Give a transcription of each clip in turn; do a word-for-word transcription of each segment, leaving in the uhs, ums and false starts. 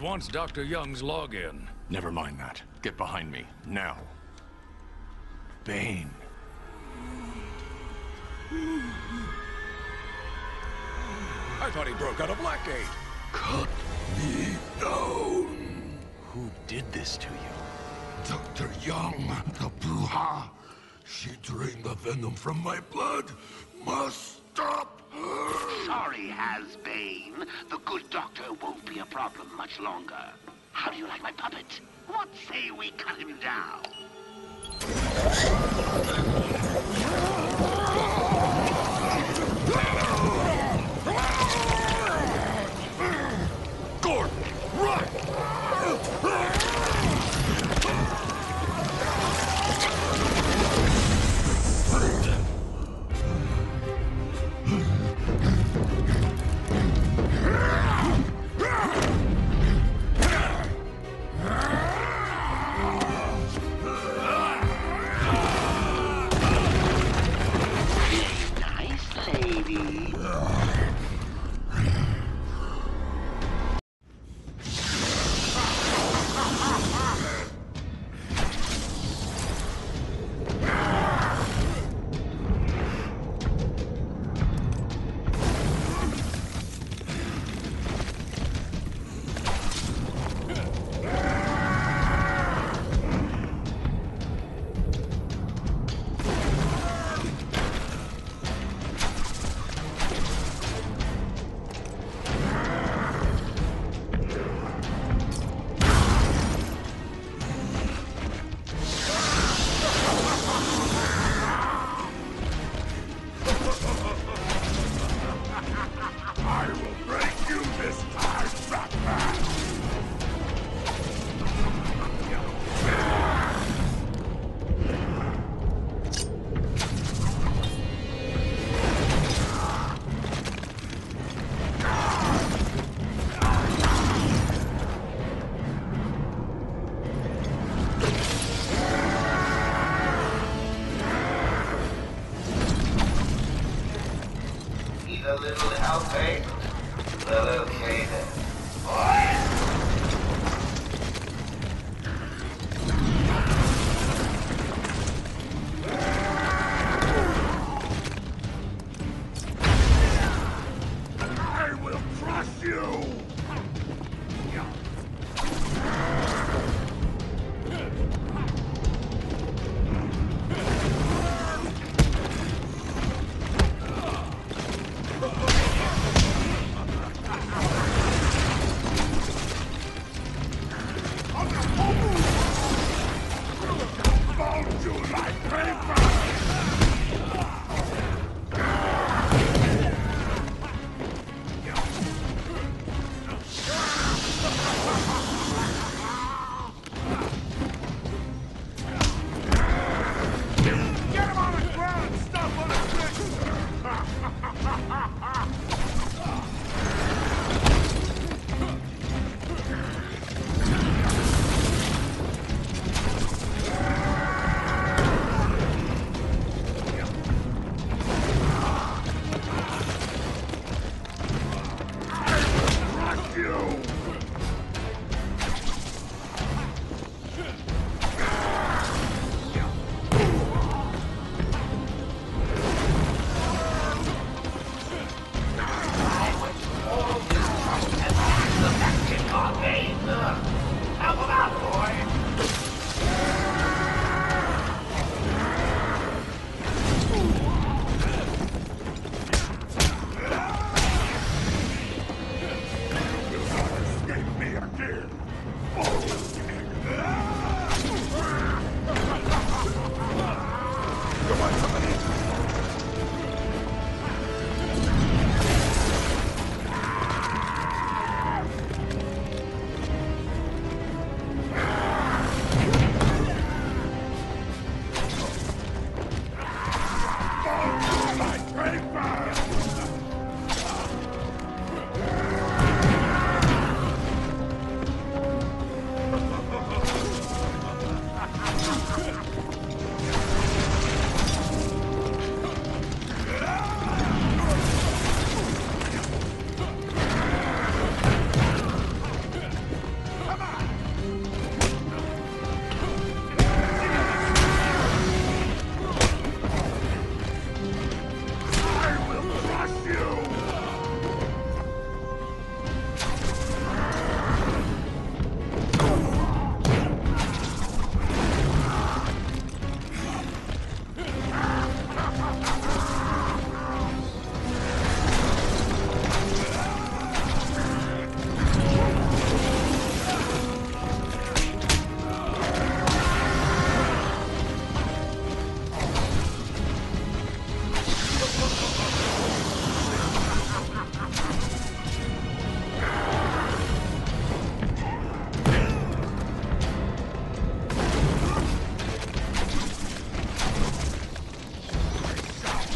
It wants Doctor Young's login. Never mind that. Get behind me, now. Bane. I thought he broke out of Blackgate. Cut me down. Who did this to you? Doctor Young, the bruja. She drained the venom from my blood. Must stop her. Sorry, Has-Bane. The good doctor won't be a problem much longer. How do you like my puppet? What say we cut him down? Gordon, run!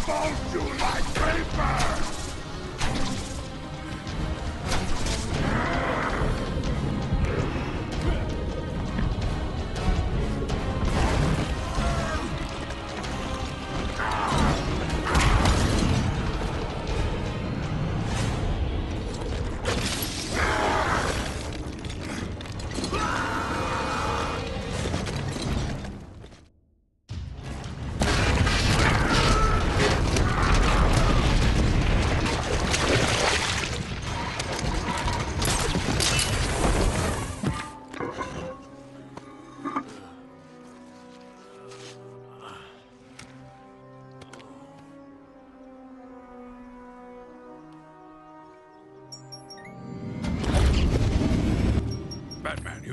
fold you like paper!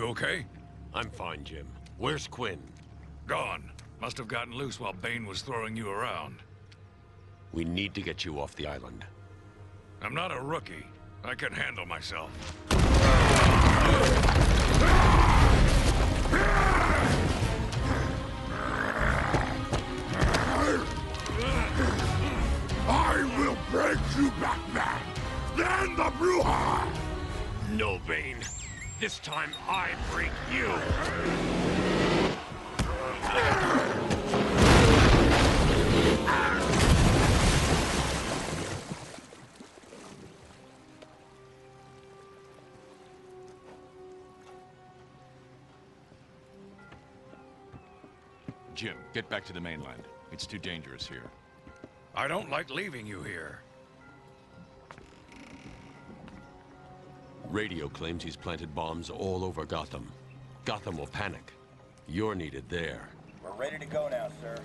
Okay? I'm fine, Jim. Where's Quinn? Gone. Must have gotten loose while Bane was throwing you around. We need to get you off the island. I'm not a rookie. I can handle myself. I will break you back, man! Then the Bruja! No, Bane. This time, I break you! Jim, get back to the mainland. It's too dangerous here. I don't like leaving you here. Radio claims he's planted bombs all over Gotham. Gotham will panic. You're needed there. We're ready to go now, sir.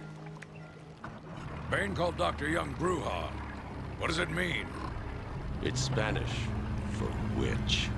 Bane called Doctor Young Bruja. What does it mean? It's Spanish for witch.